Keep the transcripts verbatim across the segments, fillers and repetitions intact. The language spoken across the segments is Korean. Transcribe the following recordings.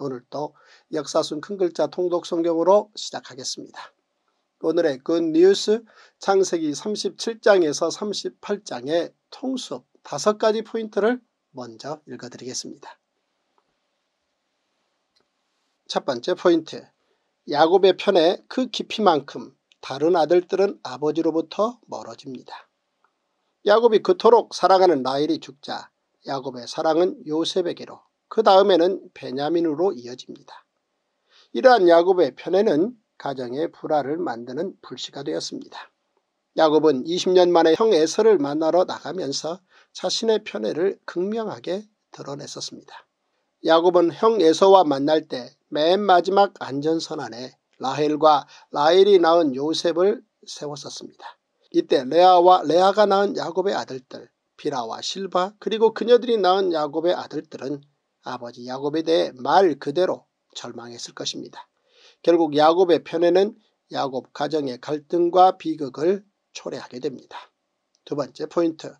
오늘도 역사순 큰 글자 통독성경으로 시작하겠습니다. 오늘의 굿 뉴스 창세기 삼십칠 장에서 삼십팔 장의 통수 다섯 가지 포인트를 먼저 읽어드리겠습니다. 첫 번째 포인트, 야곱의 편에 그 깊이만큼 다른 아들들은 아버지로부터 멀어집니다. 야곱이 그토록 사랑하는 라헬이 죽자 야곱의 사랑은 요셉에게로, 그 다음에는 베냐민으로 이어집니다. 이러한 야곱의 편애는 가정의 불화를 만드는 불씨가 되었습니다. 야곱은 이십 년 만에 형 에서를 만나러 나가면서 자신의 편애를 극명하게 드러냈었습니다. 야곱은 형 에서와 만날 때 맨 마지막 안전선 안에 라헬과 라헬이 낳은 요셉을 세웠었습니다. 이때 레아와 레아가 낳은 야곱의 아들들, 비라와 실바, 그리고 그녀들이 낳은 야곱의 아들들은 아버지 야곱에 대해 말 그대로 절망했을 것입니다. 결국 야곱의 편애는 야곱 가정의 갈등과 비극을 초래하게 됩니다. 두 번째 포인트,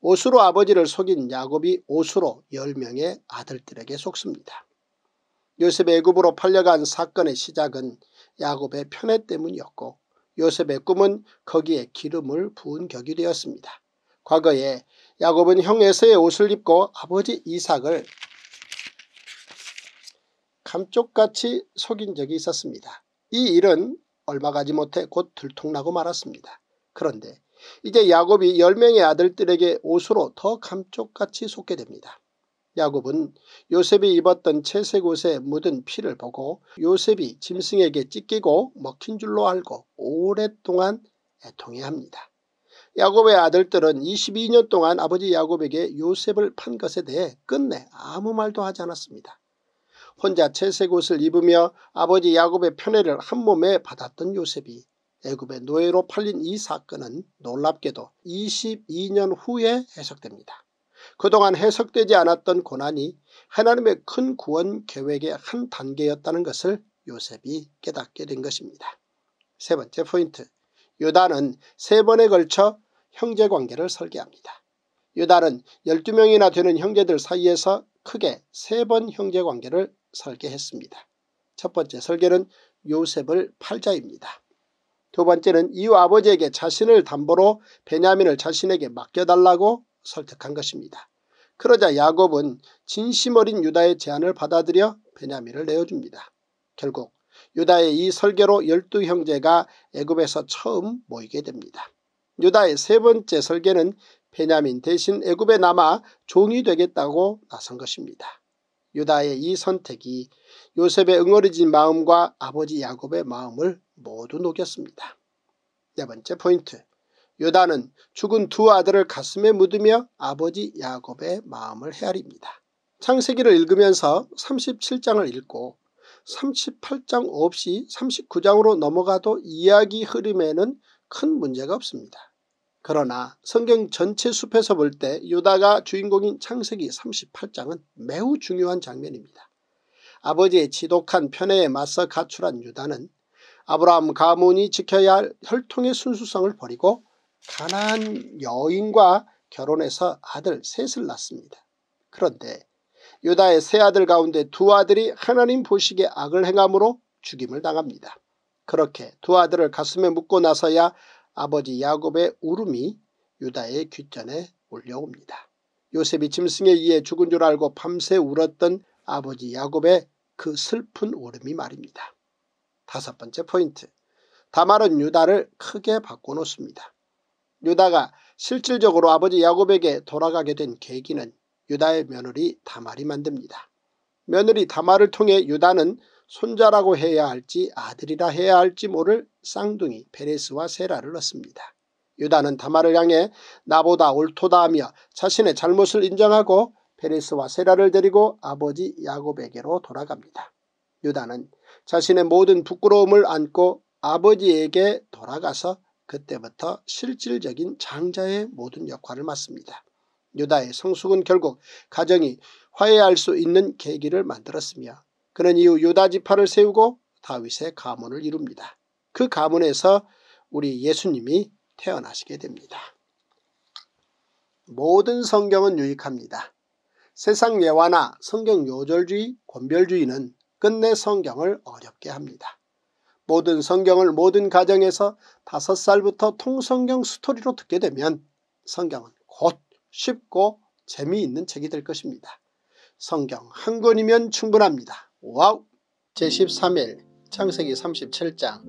옷으로 아버지를 속인 야곱이 옷으로 열 명의 아들들에게 속습니다. 요셉의 애굽으로 팔려간 사건의 시작은 야곱의 편애 때문이었고, 요셉의 꿈은 거기에 기름을 부은 격이 되었습니다. 과거에 야곱은 형 에서의 옷을 입고 아버지 이삭을 감쪽같이 속인 적이 있었습니다. 이 일은 얼마 가지 못해 곧 들통나고 말았습니다. 그런데 이제 야곱이 열 명의 아들들에게 옷으로 더 감쪽같이 속게 됩니다. 야곱은 요셉이 입었던 채색 옷에 묻은 피를 보고 요셉이 짐승에게 찢기고 먹힌 줄로 알고 오랫동안 애통해합니다. 야곱의 아들들은 이십이 년 동안 아버지 야곱에게 요셉을 판 것에 대해 끝내 아무 말도 하지 않았습니다. 혼자 채색 옷을 입으며 아버지 야곱의 편애를 한몸에 받았던 요셉이 애굽의 노예로 팔린 이 사건은 놀랍게도 이십이 년 후에 해석됩니다. 그동안 해석되지 않았던 고난이 하나님의 큰 구원 계획의 한 단계였다는 것을 요셉이 깨닫게 된 것입니다. 세 번째 포인트, 유다는 세 번에 걸쳐 형제관계를 설계합니다. 유다는 열두 명이나 되는 형제들 사이에서 크게 세 번 형제관계를 설계했습니다. 첫 번째 설계는 요셉을 팔자입니다. 두 번째는 이후 아버지에게 자신을 담보로 베냐민을 자신에게 맡겨달라고 설득한 것입니다. 그러자 야곱은 진심 어린 유다의 제안을 받아들여 베냐민을 내어줍니다. 결국 유다의 이 설계로 열두 형제가 애굽에서 처음 모이게 됩니다. 유다의 세 번째 설계는 베냐민 대신 애굽에 남아 종이 되겠다고 나선 것입니다. 유다의 이 선택이 요셉의 응어리진 마음과 아버지 야곱의 마음을 모두 녹였습니다. 네 번째 포인트, 유다는 죽은 두 아들을 가슴에 묻으며 아버지 야곱의 마음을 헤아립니다. 창세기를 읽으면서 삼십칠 장을 읽고 삼십팔 장 없이 삼십구 장으로 넘어가도 이야기 흐름에는 큰 문제가 없습니다. 그러나 성경 전체 숲에서 볼 때 유다가 주인공인 창세기 삼십팔 장은 매우 중요한 장면입니다. 아버지의 지독한 편애에 맞서 가출한 유다는 아브라함 가문이 지켜야 할 혈통의 순수성을 버리고 가나안 여인과 결혼해서 아들 셋을 낳습니다. 그런데 유다의 세 아들 가운데 두 아들이 하나님 보시기에 악을 행함으로 죽임을 당합니다. 그렇게 두 아들을 가슴에 묻고 나서야 아버지 야곱의 울음이 유다의 귓전에 울려옵니다. 요셉이 짐승에 의해 죽은 줄 알고 밤새 울었던 아버지 야곱의 그 슬픈 울음이 말입니다. 다섯 번째 포인트, 다말은 유다를 크게 바꿔놓습니다. 유다가 실질적으로 아버지 야곱에게 돌아가게 된 계기는 유다의 며느리 다말이 만듭니다. 며느리 다말을 통해 유다는 손자라고 해야 할지 아들이라 해야 할지 모를 쌍둥이 베레스와 세라를 얻습니다. 유다는 다말을 향해 나보다 옳도다 하며 자신의 잘못을 인정하고 베레스와 세라를 데리고 아버지 야곱에게로 돌아갑니다. 유다는 자신의 모든 부끄러움을 안고 아버지에게 돌아가서 그때부터 실질적인 장자의 모든 역할을 맡습니다. 유다의 성숙은 결국 가정이 화해할 수 있는 계기를 만들었으며 그는 이후 유다 지파를 세우고 다윗의 가문을 이룹니다. 그 가문에서 우리 예수님이 태어나시게 됩니다. 모든 성경은 유익합니다. 세상 예화나 성경 요절주의, 권별주의는 끝내 성경을 어렵게 합니다. 모든 성경을 모든 가정에서 다섯 살부터 통성경 스토리로 듣게 되면 성경은 곧 쉽고 재미있는 책이 될 것입니다. 성경 한 권이면 충분합니다. 와우! 제십삼 일 창세기 삼십칠 장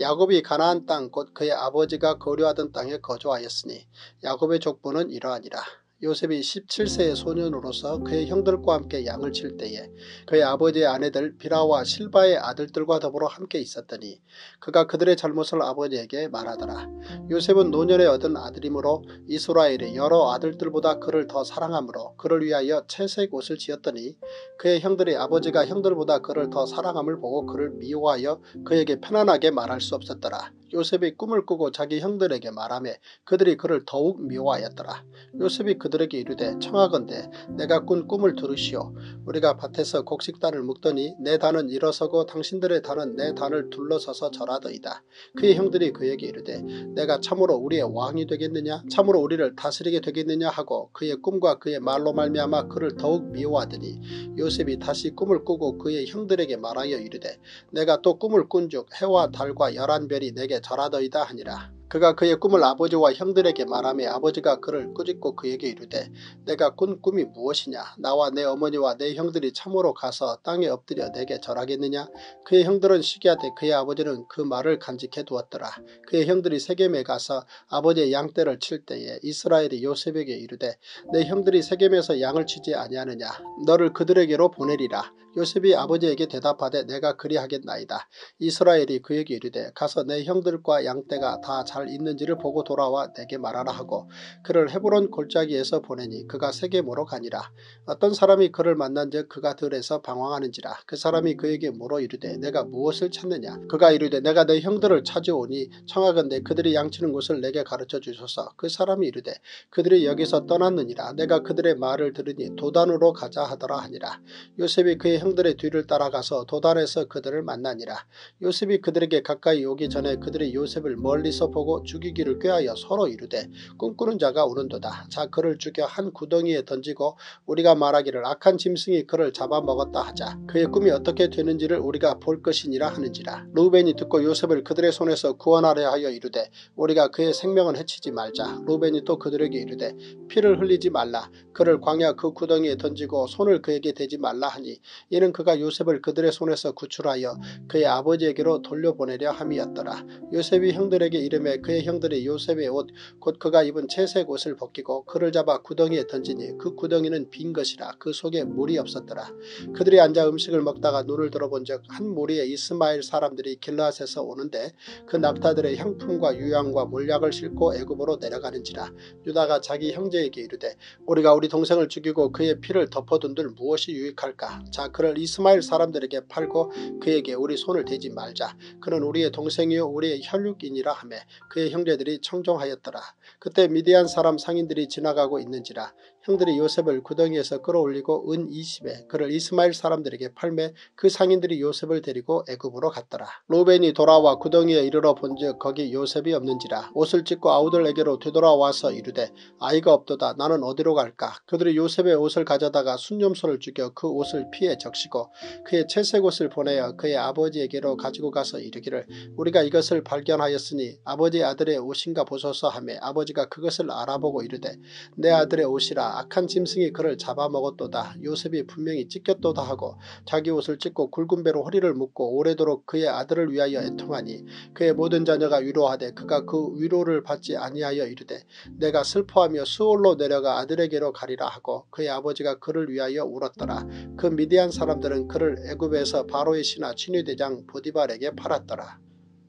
야곱이 가나안 땅 곧 그의 아버지가 거류하던 땅에 거주하였으니 야곱의 족보는 이러하니라. 요셉이 십칠 세의 소년으로서 그의 형들과 함께 양을 칠 때에 그의 아버지의 아내들 비라와 실바의 아들들과 더불어 함께 있었더니 그가 그들의 잘못을 아버지에게 말하더라. 요셉은 노년에 얻은 아들이므로 이스라엘의 여러 아들들보다 그를 더 사랑하므로 그를 위하여 채색 옷을 지었더니 그의 형들이 아버지가 형들보다 그를 더 사랑함을 보고 그를 미워하여 그에게 편안하게 말할 수 없었더라. 요셉이 꿈을 꾸고 자기 형들에게 말하며 그들이 그를 더욱 미워하였더라. 요셉이 그들에게 이르되 청하건대 내가 꾼 꿈을 들으시오. 우리가 밭에서 곡식단을 묶더니 내 단은 일어서고 당신들의 단은 내 단을 둘러서서 절하더이다. 그의 형들이 그에게 이르되 내가 참으로 우리의 왕이 되겠느냐? 참으로 우리를 다스리게 되겠느냐? 하고 그의 꿈과 그의 말로 말미암아 그를 더욱 미워하더니 요셉이 다시 꿈을 꾸고 그의 형들에게 말하여 이르되 내가 또 꿈을 꾼즉 해와 달과 열한 별이 내게 절하더이다 하니라. 그가 그의 꿈을 아버지와 형들에게 말하며 아버지가 그를 꾸짖고 그에게 이르되 내가 꾼 꿈이 무엇이냐? 나와 내 어머니와 내 형들이 참으로 가서 땅에 엎드려 내게 절하겠느냐? 그의 형들은 시기하되 그의 아버지는 그 말을 간직해 두었더라. 그의 형들이 세겜에 가서 아버지의 양떼를 칠 때에 이스라엘이 요셉에게 이르되 내 형들이 세겜에서 양을 치지 아니하느냐? 너를 그들에게로 보내리라. 요셉이 아버지에게 대답하되 내가 그리하겠나이다. 이스라엘이 그에게 이르되 가서 내 형들과 양떼가 다 잘 있는지를 보고 돌아와 내게 말하라 하고 그를 헤브론 골짜기에서 보내니 그가 세겜으로 가니라. 어떤 사람이 그를 만난즉 그가 들에서 방황하는지라. 그 사람이 그에게 물어 이르되 내가 무엇을 찾느냐? 그가 이르되 내가 내 형들을 찾으오니 청하건대 그들이 양치는 곳을 내게 가르쳐 주소서. 그 사람이 이르되 그들이 여기서 떠났느니라. 내가 그들의 말을 들으니 도단으로 가자 하더라 하니라. 요셉이 그의 형들의 뒤를 따라가서 도단에서 그들을 만나니라. 요셉이 그들에게 가까이 오기 전에 그들이 요셉을 멀리서 보고 죽이기를 꾀하여 서로 이르되 꿈꾸는 자가 오는도다. 자 그를 죽여 한 구덩이에 던지고 우리가 말하기를 악한 짐승이 그를 잡아먹었다 하자. 그의 꿈이 어떻게 되는지를 우리가 볼 것이니라 하는지라. 루벤이 듣고 요셉을 그들의 손에서 구원하려 하여 이르되 우리가 그의 생명은 해치지 말자. 루벤이 또 그들에게 이르되 피를 흘리지 말라. 그를 광야 그 구덩이에 던지고 손을 그에게 대지 말라 하니 이는 그가 요셉을 그들의 손에서 구출하여 그의 아버지에게로 돌려보내려 함이었더라. 요셉이 형들에게 이르매 그의 형들이 요셉의 옷 곧 그가 입은 채색 옷을 벗기고 그를 잡아 구덩이에 던지니 그 구덩이는 빈 것이라 그 속에 물이 없었더라. 그들이 앉아 음식을 먹다가 눈을 들어본즉 한 무리의 이스마엘 사람들이 길라앗에서 오는데 그 납타들의 향품과 유향과 몰약을 싣고 애굽으로 내려가는지라. 유다가 자기 형제에게 이르되 우리가 우리 동생을 죽이고 그의 피를 덮어둔들 무엇이 유익할까? 자 그 그를 이스마엘 사람들에게 팔고 그에게 우리 손을 대지 말자. 그는 우리의 동생이요 우리의 혈육인이라 하며 그의 형제들이 청종하였더라. 그때 미디안 사람 상인들이 지나가고 있는지라. 형들이 요셉을 구덩이에서 끌어올리고 은 이십에 그를 이스마엘 사람들에게 팔매 그 상인들이 요셉을 데리고 애굽으로 갔더라. 로벤이 돌아와 구덩이에 이르러 본즉 거기 요셉이 없는지라. 옷을 찢고 아우들에게로 되돌아와서 이르되 아이가 없도다. 나는 어디로 갈까? 그들이 요셉의 옷을 가져다가 순념소를 죽여 그 옷을 피에 적시고 그의 채색 옷을 보내어 그의 아버지에게로 가지고 가서 이르기를 우리가 이것을 발견하였으니 아버지 아들의 옷인가 보소서 하며 아버지가 그것을 알아보고 이르되 내 아들의 옷이라. 악한 짐승이 그를 잡아먹었도다. 요셉이 분명히 찢겼도다 하고 자기 옷을 찢고 굵은 배로 허리를 묶고 오래도록 그의 아들을 위하여 애통하니 그의 모든 자녀가 위로하되 그가 그 위로를 받지 아니하여 이르되 내가 슬퍼하며 스올로 내려가 아들에게로 가리라 하고 그의 아버지가 그를 위하여 울었더라. 그 미디안 사람들은 그를 애굽에서 바로의 신하 친위대장 보디발에게 팔았더라.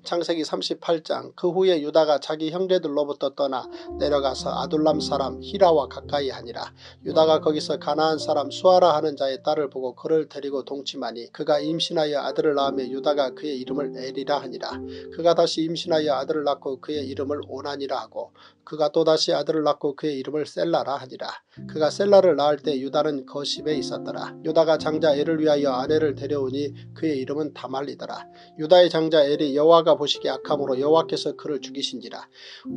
창세기 삼십팔 장 그 후에 유다가 자기 형제들로부터 떠나 내려가서 아둘람 사람 히라와 가까이 하니라. 유다가 거기서 가나안 사람 수아라 하는 자의 딸을 보고 그를 데리고 동침하니 그가 임신하여 아들을 낳으며 유다가 그의 이름을 엘이라 하니라. 그가 다시 임신하여 아들을 낳고 그의 이름을 오난이라 하고 그가 또다시 아들을 낳고 그의 이름을 셀라라 하니라. 그가 셀라를 낳을 때 유다는 거십에 있었더라. 유다가 장자 엘을 위하여 아내를 데려오니 그의 이름은 다말리더라. 유다의 장자 엘이 여호와가 보시기에 악함으로 여호와께서 그를 죽이신지라.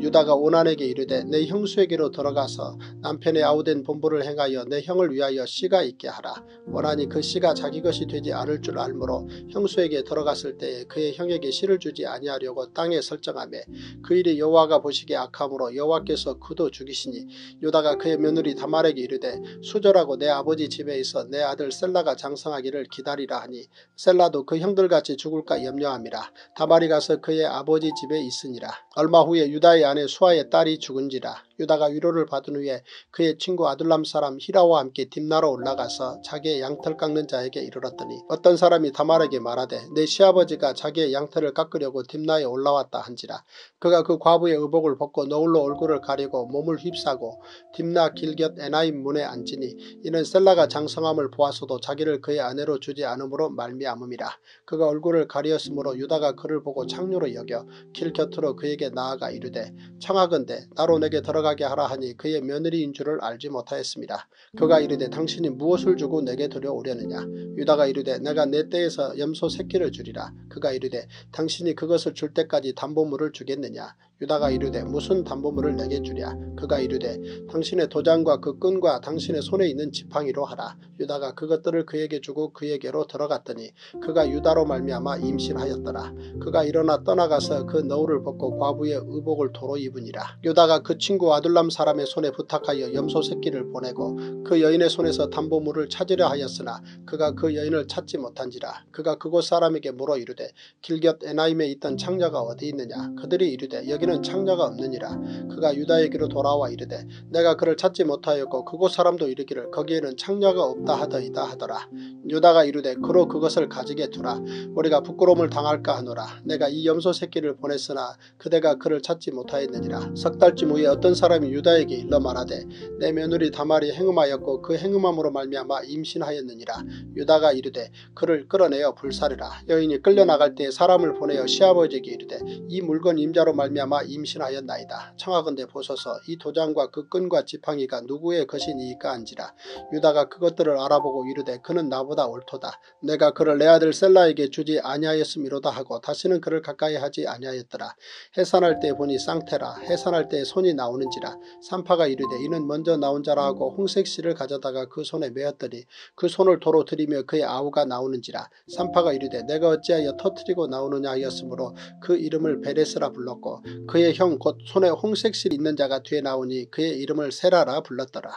유다가 오난에게 이르되 내 형수에게로 들어가서 남편의 아우된 본부를 행하여 내 형을 위하여 씨가 있게 하라. 오난이 그 씨가 자기 것이 되지 않을 줄 알므로 형수에게 들어갔을 때에 그의 형에게 씨를 주지 아니하려고 땅에 설정하며 그 일이 여호와가 보시기에 악함으로 여호와께서 그도 죽이시니 유다가 그의 며느리 다말에게 이르되 수절하고 내 아버지 집에 있어 내 아들 셀라가 장성하기를 기다리라 하니 셀라도 그 형들같이 죽을까 염려함이라. 다말이 가서 그의 아버지 집에 있으니라. 얼마 후에 유다의 아내 수아의 딸이 죽은지라. 유다가 위로를 받은 후에 그의 친구 아둘람 사람 히라와 함께 딥나로 올라가서 자기의 양털 깎는 자에게 이르렀더니 어떤 사람이 다말에게 말하되 내 시아버지가 자기의 양털을 깎으려고 딥나에 올라왔다 한지라. 그가 그 과부의 의복을 벗고 너울로 얼굴을 가리고 몸을 휩싸고 딥나 길곁 에나임 문에 앉으니 이는 셀라가 장성함을 보아서도 자기를 그의 아내로 주지 않음으로 말미암음이라. 그가 얼굴을 가리었으므로 유다가 그를 보고 창녀로 여겨 길 곁으로 그에게 나아가 이르되 청하건대 나로 내게 들어가 가게 하라 하니 그의 며느리인 줄을 알지 못하였습니다. 그가 이르되 당신이 무엇을 주고 내게 들여오려느냐. 유다가 이르되 내가 내 떼에서 염소 새끼를 주리라. 그가 이르되 당신이 그것을 줄 때까지 담보물을 주겠느냐. 유다가 이르되 무슨 담보물을 내게 주랴. 그가 이르되 당신의 도장과 그 끈과 당신의 손에 있는 지팡이로 하라. 유다가 그것들을 그에게 주고 그에게로 들어갔더니 그가 유다로 말미암아 임신하였더라. 그가 일어나 떠나가서 그 너울을 벗고 과부의 의복을 도로 입으니라. 유다가 그 친구 아둘람 사람의 손에 부탁하여 염소 새끼를 보내고 그 여인의 손에서 담보물을 찾으려 하였으나 그가 그 여인을 찾지 못한지라. 그가 그곳 사람에게 물어 이르되 길곁 에나임에 있던 창녀가 어디 있느냐. 그들이 이르되 여기 는 창녀가 없느니라. 그가 유다에게로 돌아와 이르되 내가 그를 찾지 못하였고 그곳 사람도 이르기를 거기에는 창녀가 없다 하더이다 하더라. 유다가 이르되 그로 그것을 가지게 두라. 우리가 부끄러움을 당할까 하노라. 내가 이 염소 새끼를 보냈으나 그대가 그를 찾지 못하였느니라. 석 달쯤 후에 어떤 사람이 유다에게 일러 말하되 내 며느리 다말이 행음하였고 그 행음함으로 말미암아 임신하였느니라. 유다가 이르되 그를 끌어내어 불살이라. 여인이 끌려나갈 때에 사람을 보내어 시아버지에게 이르되 이 물건 임자로 말미암아 임신하였나이다. 청하건대 보소서 이 도장과 그 끈과 지팡이가 누구의 것이니이까 한지라. 유다가 그것들을 알아보고 이르되 그는 나보다 옳도다. 내가 그를 내 아들 셀라에게 주지 아니하였음이로다 하고 다시는 그를 가까이 하지 아니하였더라. 해산할 때 보니 쌍태라. 해산할 때 손이 나오는지라. 산파가 이르되 이는 먼저 나온 자라 하고 홍색 씨를 가져다가 그 손에 매었더니 그 손을 도로 들이며 그의 아우가 나오는지라. 산파가 이르되 내가 어찌하여 터뜨리고 나오느냐 하였으므로 그 이름을 베레스라 불렀고 그의 형 곧 손에 홍색실 있는 자가 뒤에 나오니 그의 이름을 세라라 불렀더라.